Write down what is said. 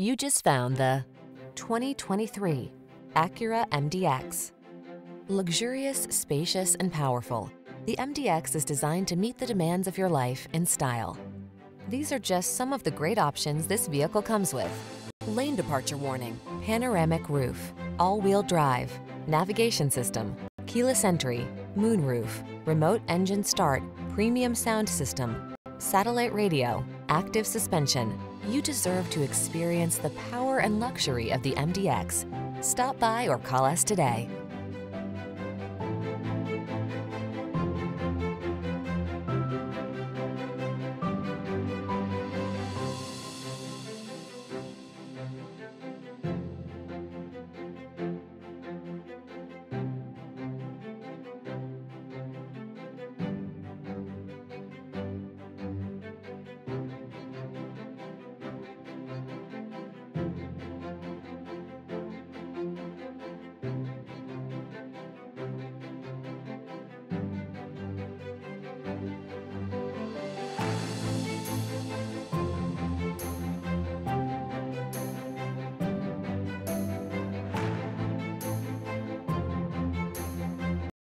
You just found the 2023 Acura MDX. Luxurious, spacious, and powerful, the MDX is designed to meet the demands of your life in style. These are just some of the great options this vehicle comes with: lane departure warning, panoramic roof, all-wheel drive, navigation system, keyless entry, moonroof, remote engine start, premium sound system, satellite radio, active suspension. You deserve to experience the power and luxury of the MDX. Stop by or call us today.